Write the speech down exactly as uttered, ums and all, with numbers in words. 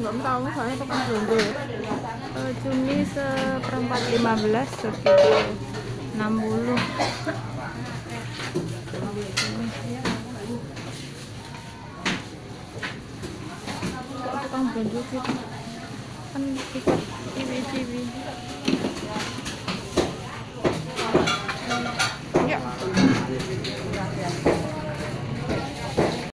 nggak tahu soalnya tukang jumbo ya. Kalau cumi seperempat lima belas segitu enam puluh. Tukang jumbo gitu kan, ikat ciwi-ciwi.